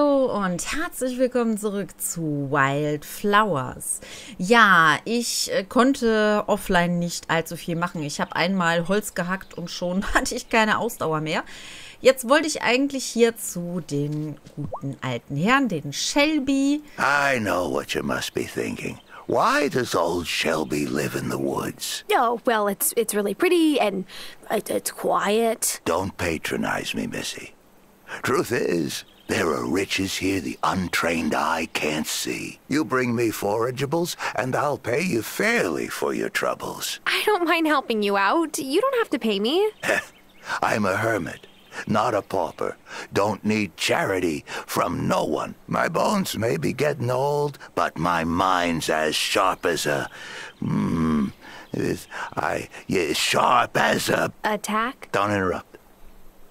Hallo und herzlich willkommen zurück zu Wildflowers. Ja, ich konnte offline nicht allzu viel machen. Ich habe einmal Holz gehackt und schon hatte ich keine Ausdauer mehr. Jetzt wollte ich eigentlich hier zu den guten alten Herrn, den Shelby. I know what you must be thinking. Why does old Shelby live in the woods? Oh, well, it's really pretty and it's quiet. Don't patronize me, Missy. Truth is, there are riches here the untrained eye can't see. You bring me forageables, and I'll pay you fairly for your troubles. I don't mind helping you out. You don't have to pay me. I'm a hermit, not a pauper. Don't need charity from no one. My bones may be getting old, but my mind's as sharp as a... sharp as a... Attack? Don't interrupt.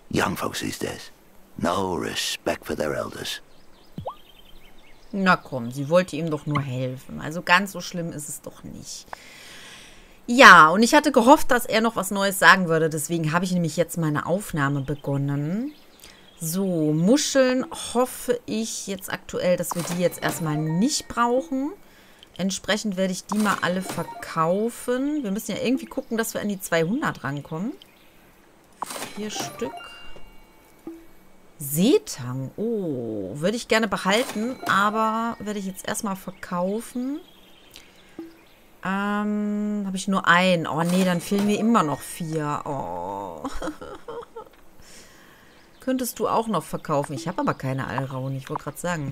Young folks these days. No respect for their elders. Na komm, sie wollte ihm doch nur helfen. Also ganz so schlimm ist es doch nicht. Ja, und ich hatte gehofft, dass er noch was Neues sagen würde. Deswegen habe ich nämlich jetzt meine Aufnahme begonnen. So, Muscheln hoffe ich jetzt aktuell, dass wir die jetzt erstmal nicht brauchen. Entsprechend werde ich die mal alle verkaufen. Wir müssen ja irgendwie gucken, dass wir an die 200 rankommen. 4 Stück. Seetang, oh, würde ich gerne behalten, aber werde ich jetzt erstmal verkaufen. Habe ich nur einen? Oh nee, dann fehlen mir immer noch 4. Oh. Könntest du auch noch verkaufen? Ich habe aber keine Alraunen, ich wollte gerade sagen.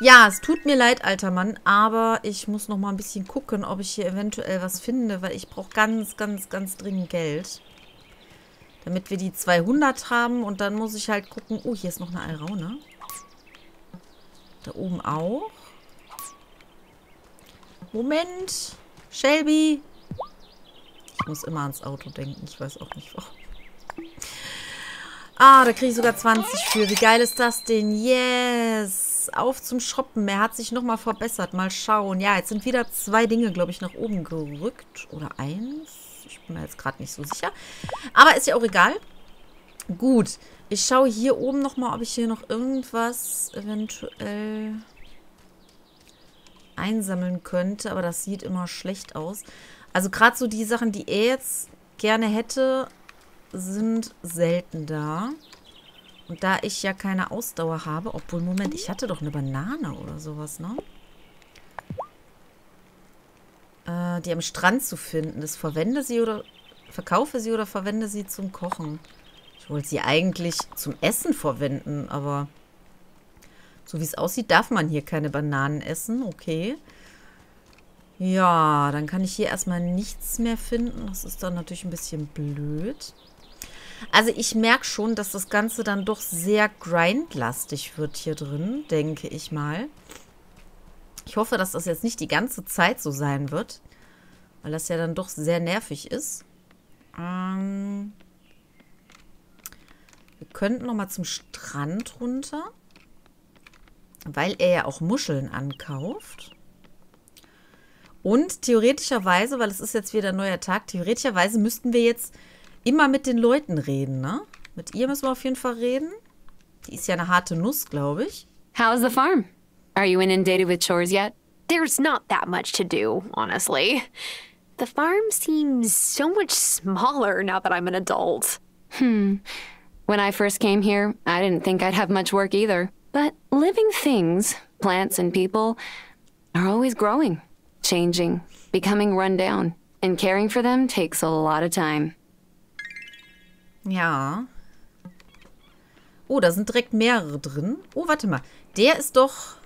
Ja, es tut mir leid, alter Mann, aber ich muss noch mal ein bisschen gucken, ob ich hier eventuell was finde, weil ich brauche ganz, ganz, ganz dringend Geld. Damit wir die 200 haben und dann muss ich halt gucken. Oh, hier ist noch eine Alraune. Da oben auch. Moment. Shelby. Ich muss immer ans Auto denken. Ich weiß auch nicht, warum. Ah, da kriege ich sogar 20 für. Wie geil ist das denn? Yes. Auf zum Shoppen. Er hat sich nochmal verbessert. Mal schauen. Ja, jetzt sind wieder 2 Dinge, glaube ich, nach oben gerückt. Oder 1. Ich bin mir jetzt gerade nicht so sicher. Aber ist ja auch egal. Gut. Ich schaue hier oben nochmal, ob ich hier noch irgendwas eventuell einsammeln könnte. Aber das sieht immer schlecht aus. Also gerade so die Sachen, die er jetzt gerne hätte, sind selten da. Und da ich ja keine Ausdauer habe, obwohl, Moment, ich hatte doch eine Banane oder sowas, ne? Die am Strand zu finden. Das verwende sie oder verkaufe sie oder verwende sie zum Kochen. Ich wollte sie eigentlich zum Essen verwenden, aber so wie es aussieht, darf man hier keine Bananen essen. Okay. Ja, dann kann ich hier erstmal nichts mehr finden. Das ist dann natürlich ein bisschen blöd. Also ich merke schon, dass das Ganze dann doch sehr grindlastig wird hier drin, denke ich mal. Ich hoffe, dass das jetzt nicht die ganze Zeit so sein wird, weil das ja dann doch sehr nervig ist. Wir könnten nochmal zum Strand runter, weil er ja auch Muscheln ankauft. Und theoretischerweise, weil es ist jetzt wieder ein neuer Tag, theoretischerweise müssten wir jetzt immer mit den Leuten reden, ne? Mit ihr müssen wir auf jeden Fall reden. Die ist ja eine harte Nuss, glaube ich. How's the farm? Are you inundated with chores yet? There's not that much to do, honestly. The farm seems so much smaller now that I'm an adult. When I first came here, I didn't think I'd have much work either. But living things, plants and people, are always growing, changing, becoming run down. And caring for them takes a lot of time. Ja. Oh, da sind direkt mehrere drin. Oh, warte mal. Der ist doch...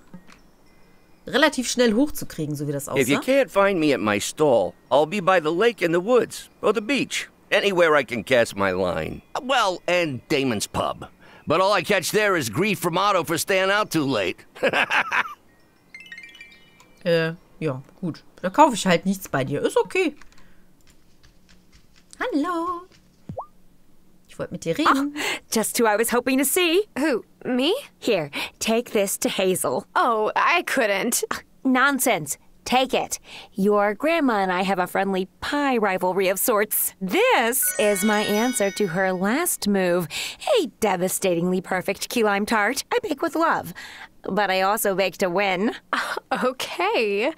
relativ schnell hochzukriegen, so wie das aussah. If you can't find me at my stall, I'll be by the lake in the woods or the beach, anywhere I can cast my line. Well, and Damon's pub. But all I catch there is grief from Otto for staying out too late. Ja, gut. Da kaufe ich halt nichts bei dir. Ist okay. Hallo. Ich wollte mit dir reden. Oh, just who I was hoping to see. Who? Me? Here, take this to Hazel. Oh, I couldn't. Nonsense. Take it. Your grandma and I have a friendly pie rivalry of sorts. This is my answer to her last move. A devastatingly perfect key lime tart. I bake with love, but I also bake to win. Okay.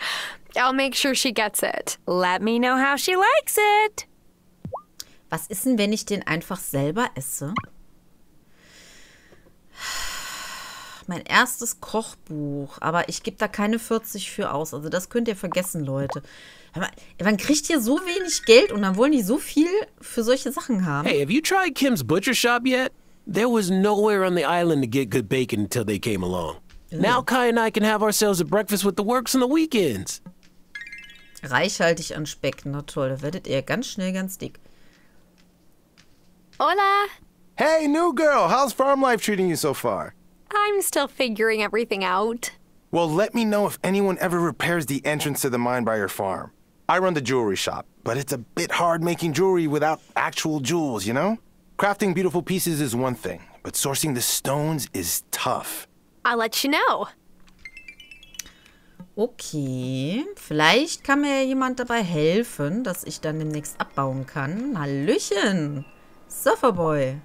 I'll make sure she gets it. Let me know how she likes it. Was ist denn, wenn ich den einfach selber esse? Mein erstes Kochbuch, aber ich gebe da keine 40 für aus. Also das könnt ihr vergessen, Leute. Man kriegt hier so wenig Geld und dann wollen die so viel für solche Sachen haben. Hey, have you tried Kim's Butcher Shop yet? There was nowhere on the island to get good bacon until they came along. Now Kai and I can have ourselves a breakfast with the works on the weekends. Reichhaltig an Speck, na toll, da werdet ihr ganz schnell ganz dick. Hola! Hey, new girl, how's farm life treating you so far? I'm still figuring everything out. Well, let me know if anyone ever repairs the entrance to the mine by your farm. I run the jewelry shop, but it's a bit hard making jewelry without actual jewels, you know? Crafting beautiful pieces is one thing, but sourcing the stones is tough. I'll let you know. Okay, vielleicht kann mir jemand dabei helfen, dass ich dann demnächst abbauen kann. Hallöchen, Surferboy.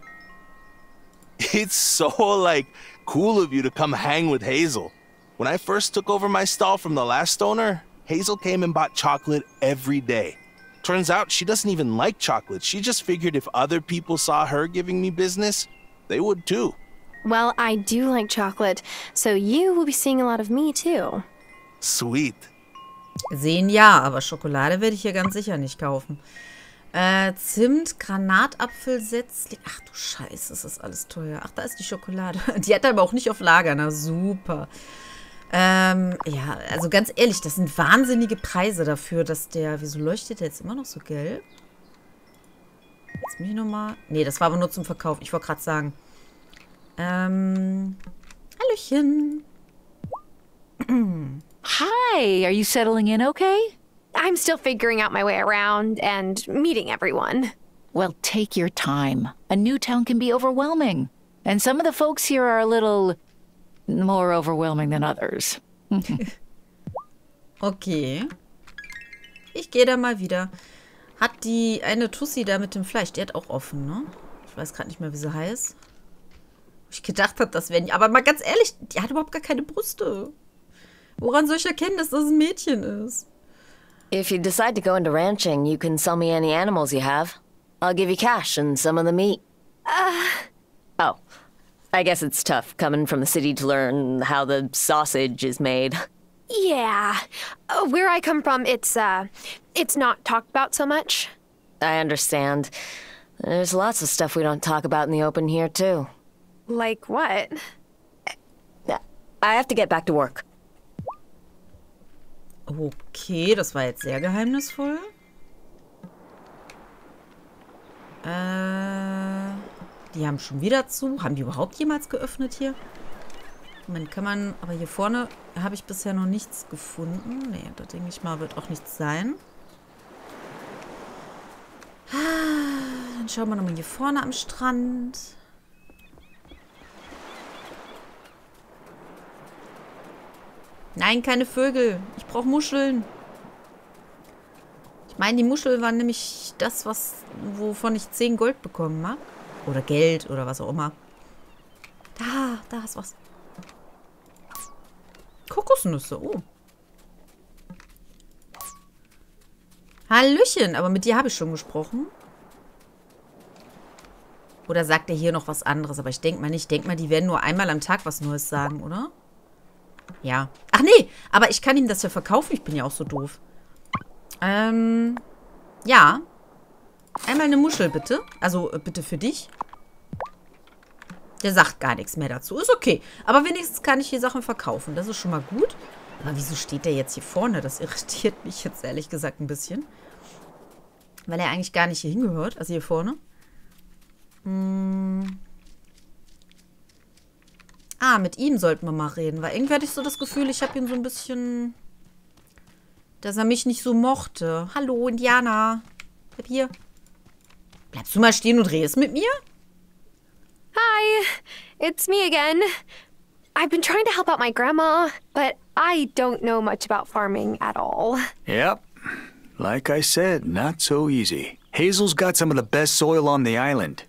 It's so, like, cool of you to come hang with Hazel. When I first took over my stall from the last owner, Hazel came and bought chocolate every day. Turns out she doesn't even like chocolate. She just figured if other people saw her giving me business, they would too. Well, I do like chocolate, so you will be seeing a lot of me too. Sweet. Sehen ja, aber Schokolade werde ich hier ganz sicher nicht kaufen. Zimt, Granatapfelsetzling. Ach du Scheiße, das ist alles teuer. Ach, da ist die Schokolade. Die hat er aber auch nicht auf Lager. Na super. Ja, also ganz ehrlich, das sind wahnsinnige Preise dafür, dass der... Wieso leuchtet der jetzt immer noch so gelb? Jetzt mich nochmal... Nee, das war aber nur zum Verkauf. Ich wollte gerade sagen. Hallöchen. Hi, are you settling in okay? I'm still figuring out my way around and meeting everyone. Well, take your time. A new town can be overwhelming. And some of the folks here are a little more overwhelming than others. Okay. Ich gehe da mal wieder. Hat die eine Tussi da mit dem Fleisch? Die hat auch offen, ne? Ich weiß gerade nicht mehr, wie sie heißt. Ich gedacht habe, das wäre nicht. Aber mal ganz ehrlich, die hat überhaupt gar keine Brüste. Woran soll ich erkennen, dass das ein Mädchen ist? If you decide to go into ranching, you can sell me any animals you have. I'll give you cash and some of the meat. Oh, I guess it's tough coming from the city to learn how the sausage is made. Yeah, where I come from, it's not talked about so much. I understand. There's lots of stuff we don't talk about in the open here, too. Like what? I have to get back to work. Okay, das war jetzt sehr geheimnisvoll. Die haben schon wieder zu. Haben die überhaupt jemals geöffnet hier? Moment, kann man... Aber hier vorne habe ich bisher noch nichts gefunden. Nee, da denke ich mal, wird auch nichts sein. Dann schauen wir nochmal hier vorne am Strand. Nein, keine Vögel. Ich brauche Muscheln. Ich meine, die Muschel war nämlich das, wovon ich 10 Gold bekommen habe. Oder Geld oder was auch immer. Da ist was. Kokosnüsse, oh. Hallöchen, aber mit dir habe ich schon gesprochen. Oder sagt er hier noch was anderes? Aber ich denke mal nicht. Ich denke mal, die werden nur einmal am Tag was Neues sagen, oder? Ja. Ach nee, aber ich kann ihm das ja verkaufen. Ich bin ja auch so doof. Ja. Einmal eine Muschel, bitte. Also, bitte für dich. Der sagt gar nichts mehr dazu. Ist okay. Aber wenigstens kann ich hier Sachen verkaufen. Das ist schon mal gut. Aber wieso steht der jetzt hier vorne? Das irritiert mich jetzt ehrlich gesagt ein bisschen. Weil er eigentlich gar nicht hier hingehört. Also hier vorne. Ah, mit ihm sollten wir mal reden, weil irgendwie hatte ich so das Gefühl, ich habe ihn so ein bisschen, dass er mich nicht so mochte. Hallo, Indiana. Bleib hier. Bleibst du mal stehen und redest mit mir? Hi, it's me again. I've been trying to help out my grandma, but I don't know much about farming at all. Yep. Like I said, not so easy. Hazel's got some of the best soil on the island.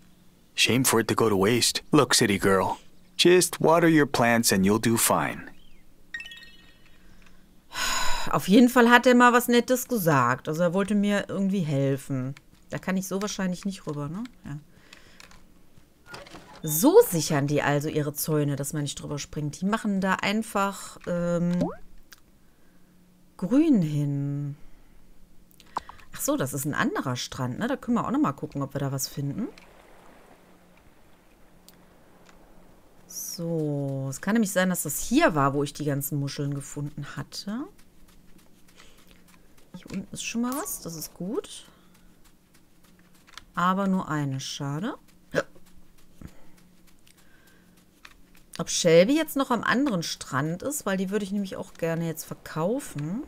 Shame for it to go to waste. Look, city girl, just water your plants and you'll do fine. Auf jeden Fall hat er mal was Nettes gesagt. Also er wollte mir irgendwie helfen. Da kann ich so wahrscheinlich nicht rüber, ne? Ja. So sichern die also ihre Zäune, dass man nicht drüber springt. Die machen da einfach grün hin. Ach so, das ist ein anderer Strand, ne? Da können wir auch nochmal gucken, ob wir da was finden. So, es kann nämlich sein, dass das hier war, wo ich die ganzen Muscheln gefunden hatte. Hier unten ist schon mal was, das ist gut. Aber nur eine, schade. Ob Shelby jetzt noch am anderen Strand ist, weil die würde ich nämlich auch gerne jetzt verkaufen.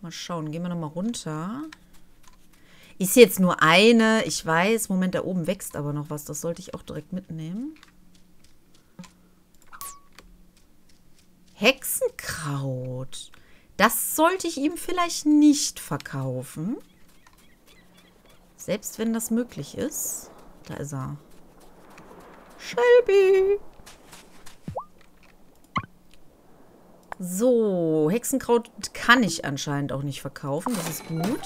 Mal schauen, gehen wir nochmal runter. Ist jetzt nur eine, ich weiß. Moment, da oben wächst aber noch was. Das sollte ich auch direkt mitnehmen. Hexenkraut. Das sollte ich ihm vielleicht nicht verkaufen. Selbst wenn das möglich ist. Da ist er. Shelby! So, Hexenkraut kann ich anscheinend auch nicht verkaufen. Das ist gut.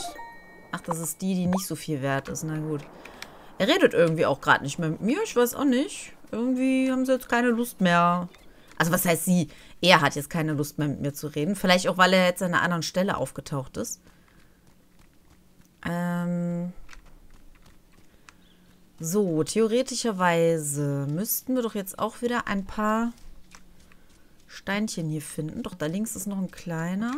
Ach, das ist die, die nicht so viel wert ist. Na gut. Er redet irgendwie auch gerade nicht mehr mit mir. Ich weiß auch nicht. Irgendwie haben sie jetzt keine Lust mehr. Also was heißt sie? Er hat jetzt keine Lust mehr mit mir zu reden. Vielleicht auch, weil er jetzt an einer anderen Stelle aufgetaucht ist. So, theoretischerweise müssten wir doch jetzt auch wieder ein paar Steinchen hier finden. Doch, da links ist noch ein kleiner.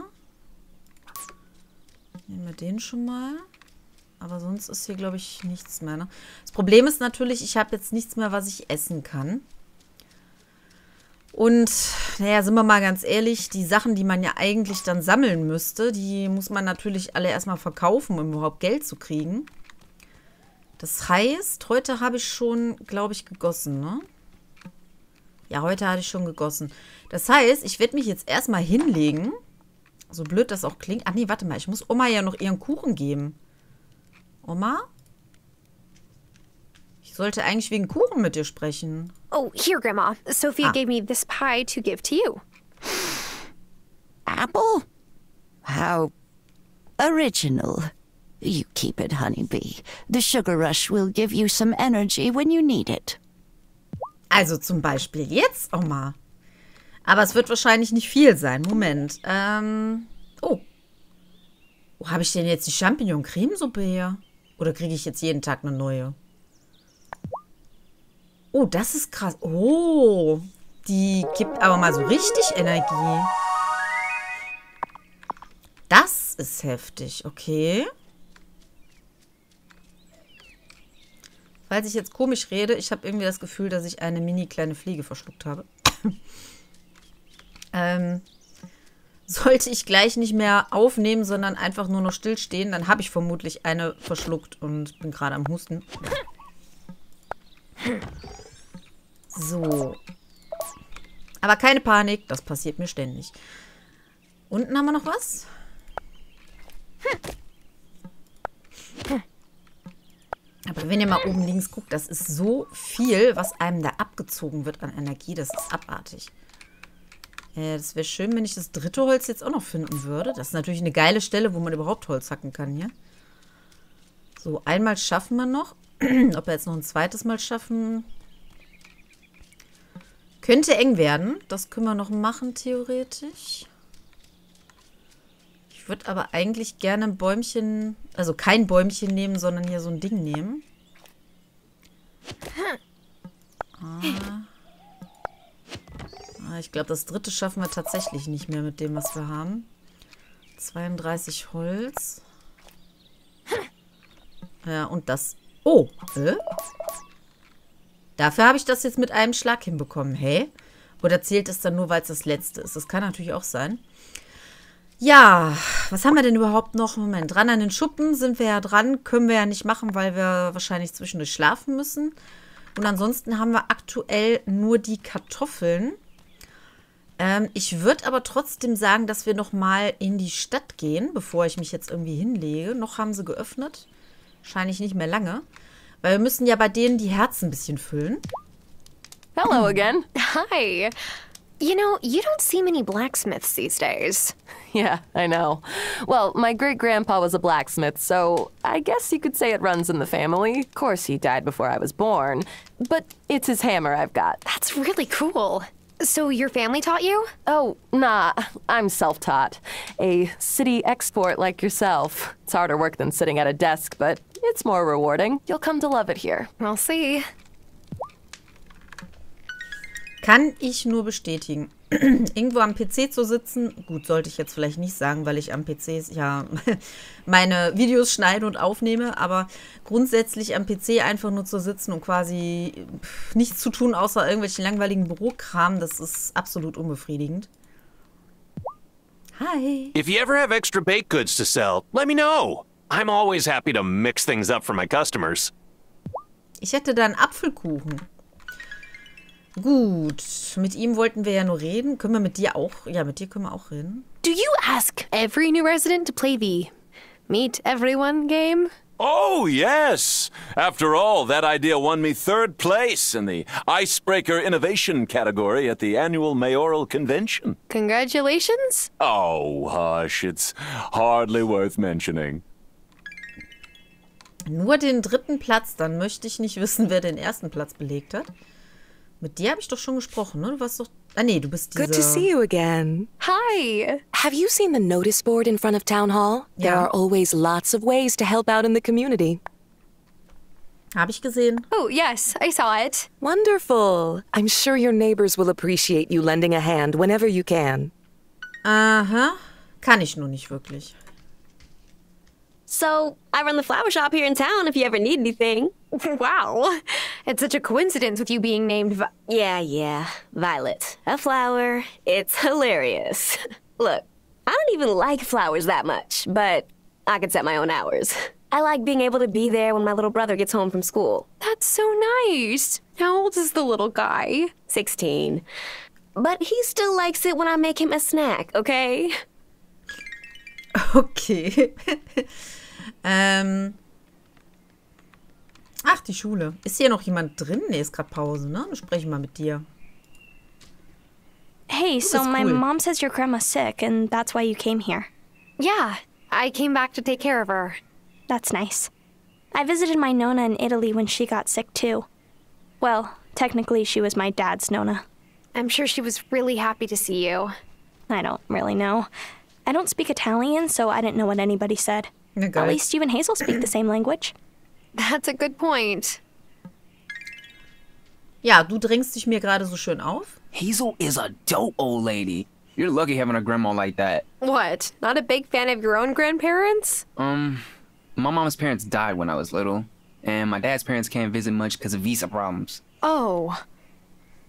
Nehmen wir den schon mal. Aber sonst ist hier, glaube ich, nichts mehr. Ne? Das Problem ist natürlich, ich habe jetzt nichts mehr, was ich essen kann. Und, naja, sind wir mal ganz ehrlich, die Sachen, die man ja eigentlich dann sammeln müsste, die muss man natürlich alle erstmal verkaufen, um überhaupt Geld zu kriegen. Das heißt, heute habe ich schon, glaube ich, gegossen, ne? Ja, heute hatte ich schon gegossen. Das heißt, ich werde mich jetzt erstmal hinlegen. So blöd das auch klingt. Ach nee, warte mal, ich muss Oma ja noch ihren Kuchen geben. Oma? Ich sollte eigentlich wegen Kuchen mit dir sprechen. Oh, here, Grandma. Sophia gave me this pie to give to you. Apple? How original. You keep it, honeybee. The sugar rush will give you some energy when you need it. Also zum Beispiel jetzt, Oma. Aber es wird wahrscheinlich nicht viel sein. Moment. Oh. Wo habe ich denn jetzt die Champignon-Cremesuppe her? Oder kriege ich jetzt jeden Tag eine neue? Oh, das ist krass. Oh. Die gibt aber mal so richtig Energie. Das ist heftig. Okay. Falls ich jetzt komisch rede, ich habe irgendwie das Gefühl, dass ich eine mini-kleine Fliege verschluckt habe. Sollte ich gleich nicht mehr aufnehmen, sondern einfach nur noch stillstehen, dann habe ich vermutlich eine verschluckt und bin gerade am Husten. So. Aber keine Panik, das passiert mir ständig. Unten haben wir noch was? Aber wenn ihr mal oben links guckt, das ist so viel, was einem da abgezogen wird an Energie. Das ist abartig. Das wäre schön, wenn ich das dritte Holz jetzt auch noch finden würde. Das ist natürlich eine geile Stelle, wo man überhaupt Holz hacken kann hier. So, einmal schaffen wir noch. Ob wir jetzt noch ein zweites Mal schaffen. Könnte eng werden. Das können wir noch machen, theoretisch. Ich würde aber eigentlich gerne ein Bäumchen, also kein Bäumchen nehmen, sondern hier so ein Ding nehmen. Ich glaube, das dritte schaffen wir tatsächlich nicht mehr mit dem, was wir haben. 32 Holz. Ja, und das... Oh! Dafür habe ich das jetzt mit einem Schlag hinbekommen. Hä? Oder zählt es dann nur, weil es das letzte ist? Das kann natürlich auch sein. Ja, was haben wir denn überhaupt noch? Moment, dran an den Schuppen sind wir ja dran. Können wir ja nicht machen, weil wir wahrscheinlich zwischendurch schlafen müssen. Und ansonsten haben wir aktuell nur die Kartoffeln. Ich würde aber trotzdem sagen, dass wir nochmal in die Stadt gehen, bevor ich mich jetzt irgendwie hinlege. Noch haben sie geöffnet. Wahrscheinlich nicht mehr lange. Weil wir müssen ja bei denen die Herzen ein bisschen füllen. Hello again. Hi. You know, you don't see many blacksmiths these days. Yeah, I know. Well, my great-grandpa was a blacksmith, so I guess you could say it runs in the family. Of course, he died before I was born, but it's his hammer I've got. That's really cool. So your family taught you? Oh, nah, I'm self-taught. A city export like yourself. It's harder work than sitting at a desk, but it's more rewarding. You'll come to love it here. I'll see. Kann ich nur bestätigen. Irgendwo am PC zu sitzen, gut, sollte ich jetzt vielleicht nicht sagen, weil ich am PC ja meine Videos schneide und aufnehme, aber grundsätzlich am PC einfach nur zu sitzen und quasi nichts zu tun, außer irgendwelchen langweiligen Bürokram, das ist absolut unbefriedigend. Hi. If you ever have extra baked goods to sell, let me know. I'm always happy to mix things up for my customers. Ich hätte da einen Apfelkuchen. Gut, mit ihm wollten wir ja nur reden. Können wir mit dir auch? Ja, mit dir können wir auch reden. Do you ask every new resident to play the Meet Everyone game? Oh, yes. After all, that idea won me third place in the Icebreaker Innovation category at the annual mayoral convention. Congratulations. Oh, hush, it's hardly worth mentioning. Nur den dritten Platz, dann möchte ich nicht wissen, wer den ersten Platz belegt hat. Mit dir habe ich doch schon gesprochen, ne? Du warst doch... Ah, nee, du bist diese... Good to see you again. Hi. Have you seen the notice board in front of Town Hall? Ja. There are always lots of ways to help out in the community. Habe ich gesehen. Oh, yes, I saw it. Wonderful. I'm sure your neighbors will appreciate you lending a hand whenever you can. Aha. Kann ich nur nicht wirklich. So, I run the flower shop here in town if you ever need anything. Wow. It's such a coincidence with you being named Violet. A flower. It's hilarious. Look, I don't even like flowers that much, but I can set my own hours. I like being able to be there when my little brother gets home from school. That's so nice. How old is the little guy? 16. But he still likes it when I make him a snack, okay? Okay. Ach, die Schule. Ist hier noch jemand drin? Nee, ist gerade Pause, ne? Dann sprechen wir mal mit dir. Hey, so my mom says your grandma's sick and that's why you came here. Yeah, I came back to take care of her. That's nice. I visited my Nona in Italy when she got sick too. Well, technically she was my dad's Nona. I'm sure she was really happy to see you. I don't really know. I don't speak Italian, so I didn't know what anybody said. At least you and Hazel speak the same language. That's a good point. Ja, du drängst dich mir gerade so schön auf. Hazel is a dope old lady. You're lucky having a grandma like that. What? Not a big fan of your own grandparents? My mom's parents died when I was little, and my dad's parents can't visit much because of visa problems. Oh.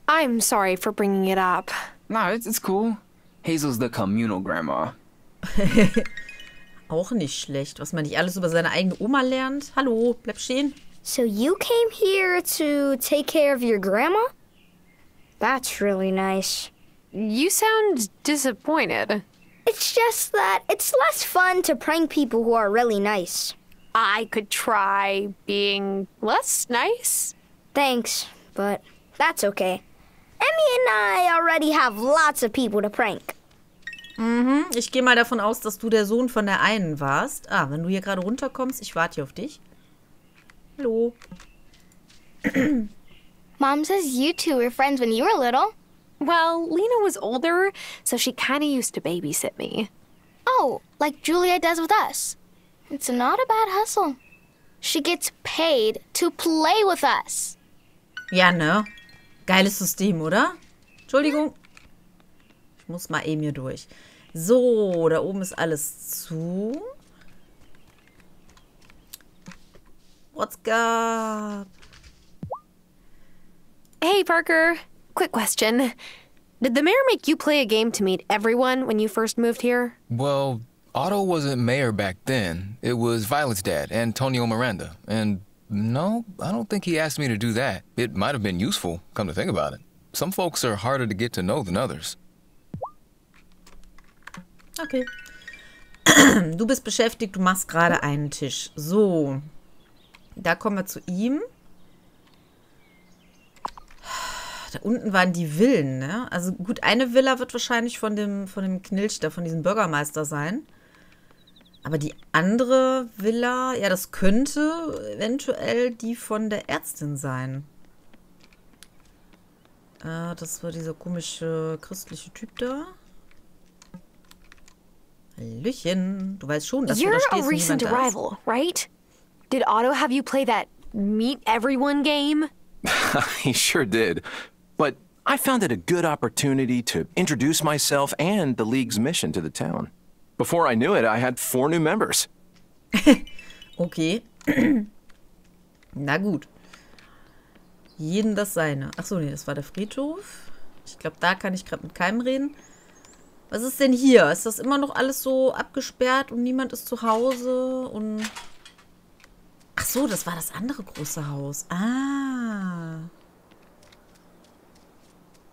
I'm sorry for bringing it up. No, it's cool. Hazel's the communal grandma. Auch nicht schlecht, was man nicht alles über seine eigene Oma lernt. Hallo, bleib stehen. So you came here to take care of your grandma? That's really nice. You sound disappointed. It's just that it's less fun to prank people who are really nice. I could try being less nice. Thanks, but that's okay. Emmy and I already have lots of people to prank. Mhm, ich gehe mal davon aus, dass du der Sohn von der einen warst. Ah, wenn du hier gerade runterkommst, ich warte hier auf dich. Hallo. Mom says you two were friends when you were little. Well, Lena was older, so she kind of used to babysit me. Oh, like Julia does with us. It's not a bad hustle. She gets paid to play with us. Ja, ne? Geiles System, oder? Entschuldigung. Ich muss mal eben hier durch. So, da oben ist alles zu. What's up? Hey, Parker. Quick question. Did the mayor make you play a game to meet everyone when you first moved here? Well, Otto wasn't mayor back then. It was Violet's dad, Antonio Miranda. And No, I don't think he asked me to do that. It might have been useful, come to think about it. Some folks are harder to get to know than others. Okay. Du bist beschäftigt, du machst gerade einen Tisch. So, da kommen wir zu ihm. Da unten waren die Villen, ne? Also gut, eine Villa wird wahrscheinlich von dem Knilch da, von diesem Bürgermeister sein. Aber die andere Villa, ja, das könnte eventuell die von der Ärztin sein. Das war dieser komische christliche Typ da. Hallöchen. Du weißt schon, dass du da stehst und niemand da ist. You're a recent arrival, right? Did Otto have you play that meet everyone game? He sure did. But I found it a good opportunity to introduce myself and the league's mission to the town. Before I knew it, I had 4 new members. Okay. Na gut. Jeden das seine. Achso, nee, das war der Friedhof. Ich glaube, da kann ich gerade mit keinem reden. Was ist denn hier? Ist das immer noch alles so abgesperrt und niemand ist zu Hause? Und ach so, das war das andere große Haus. Ah.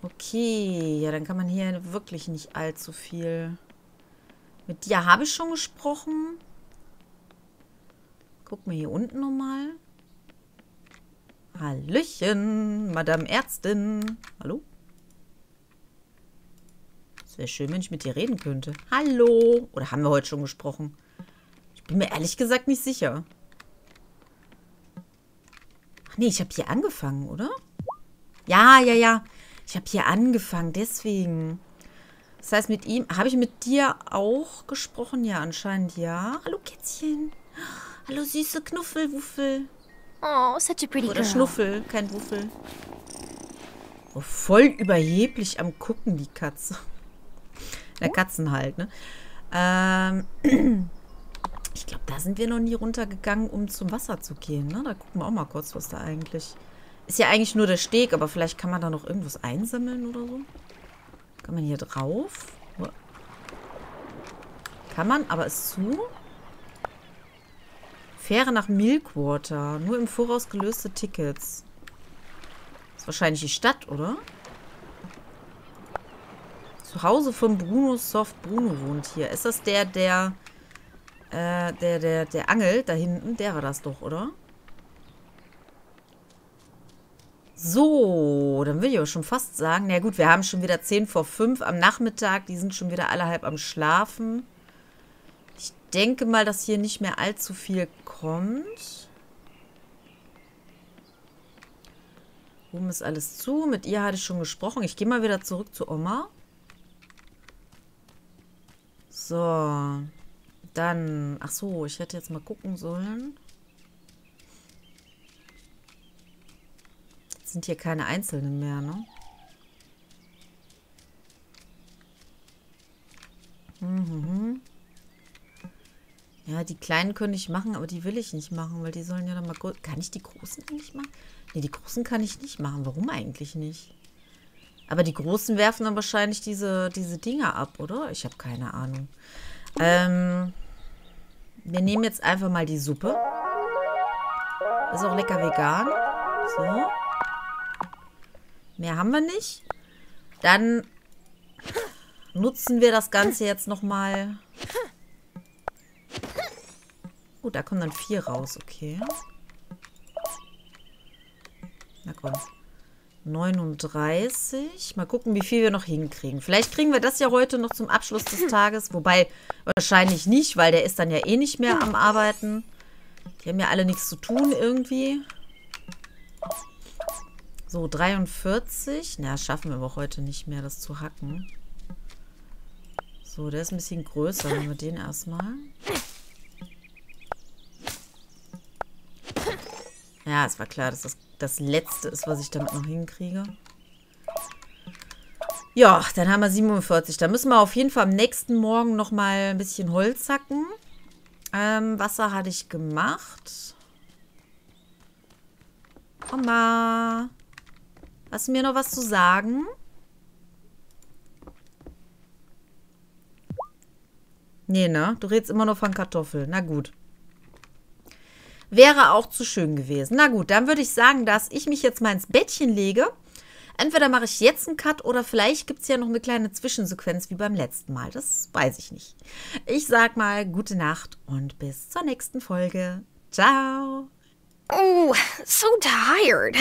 Okay. Ja, dann kann man hier wirklich nicht allzu viel... Mit dir habe ich schon gesprochen. Guck mal hier unten nochmal. Hallöchen, Madame Ärztin. Hallo? Es wäre schön, wenn ich mit dir reden könnte. Hallo. Oder haben wir heute schon gesprochen? Ich bin mir ehrlich gesagt nicht sicher. Ach nee, ich habe hier angefangen, oder? Ja, ja, ja. Ich habe hier angefangen, deswegen... Das heißt, mit ihm... Habe ich mit dir auch gesprochen? Ja, anscheinend ja. Hallo, Kätzchen. Hallo, süße Knuffelwuffel. Oh, such a pretty girl. Oder Schnuffel, kein Wuffel. Oh, voll überheblich am Gucken, die Katze. Der Katzen halt, ne? Ich glaube, da sind wir noch nie runtergegangen, um zum Wasser zu gehen, ne? Da gucken wir auch mal kurz, was da eigentlich... Ist ja eigentlich nur der Steg, aber vielleicht kann man da noch irgendwas einsammeln oder so. Kann man hier drauf? Kann man, aber ist zu. Fähre nach Milkwater. Nur im Voraus gelöste Tickets. Ist wahrscheinlich die Stadt, oder? Zu Hause von Bruno Soft. Bruno wohnt hier. Ist das der angelt da hinten? Der war das doch, oder? So, dann will ich aber schon fast sagen, na gut, wir haben schon wieder 5:10 am Nachmittag. Die sind schon wieder alle halb am Schlafen. Ich denke mal, dass hier nicht mehr allzu viel kommt. Oben ist alles zu. Mit ihr hatte ich schon gesprochen. Ich gehe mal wieder zurück zu Oma. So, dann... Ach so, ich hätte jetzt mal gucken sollen... Sind hier keine Einzelnen mehr, ne? Mhm. Ja, die Kleinen könnte ich machen, aber die will ich nicht machen, weil die sollen ja dann mal... Kann ich die Großen eigentlich machen? Ne, die Großen kann ich nicht machen. Warum eigentlich nicht? Aber die Großen werfen dann wahrscheinlich diese Dinger ab, oder? Ich habe keine Ahnung. Wir nehmen jetzt einfach mal die Suppe. Ist auch lecker vegan. So. Mehr haben wir nicht. Dann nutzen wir das Ganze jetzt nochmal. Oh, da kommen dann 4 raus. Okay. Na komm. 39. Mal gucken, wie viel wir noch hinkriegen. Vielleicht kriegen wir das ja heute noch zum Abschluss des Tages. Wobei, wahrscheinlich nicht, weil der ist dann ja eh nicht mehr am Arbeiten. Die haben ja alle nichts zu tun irgendwie. So, 43. Na, schaffen wir aber heute nicht mehr, das zu hacken. So, der ist ein bisschen größer. Nehmen wir den erstmal. Ja, es war klar, dass das das Letzte ist, was ich damit noch hinkriege. Ja, dann haben wir 47. Da müssen wir auf jeden Fall am nächsten Morgen nochmal ein bisschen Holz hacken. Wasser hatte ich gemacht. Oma... Hast du mir noch was zu sagen? Nee, ne? Du redest immer nur von Kartoffeln. Na gut. Wäre auch zu schön gewesen. Na gut, dann würde ich sagen, dass ich mich jetzt mal ins Bettchen lege. Entweder mache ich jetzt einen Cut oder vielleicht gibt es ja noch eine kleine Zwischensequenz wie beim letzten Mal. Das weiß ich nicht. Ich sag mal gute Nacht und bis zur nächsten Folge. Ciao. Oh, so tired.